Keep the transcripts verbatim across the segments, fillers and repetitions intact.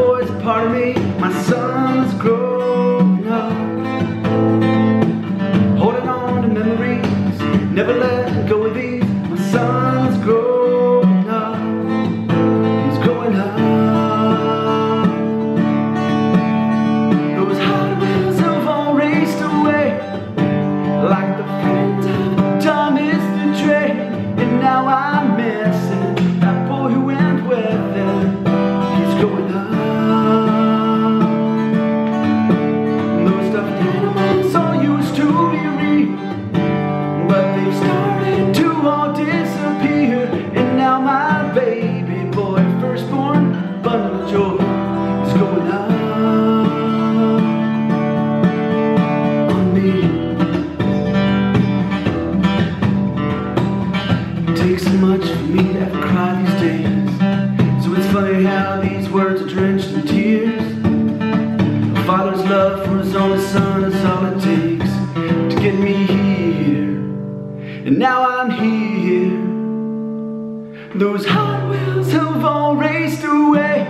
boy's a part of me. My son's grown up, holding on to memories, never let go of these. My son's grown up, he's growing up. Those Hot Wheels have all raced away, like the friend of Thomas the Train. And now I'm missing that boy who went with him. He's growing up. Takes so much for me to ever cry these days. So it's funny how these words are drenched in tears. A father's love for his only son is all it takes to get me here. And now I'm here. Those Hot Wheels have all raced away,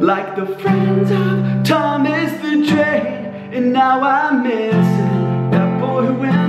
like the friends of Thomas the Train. And now I'm missing that boy who went.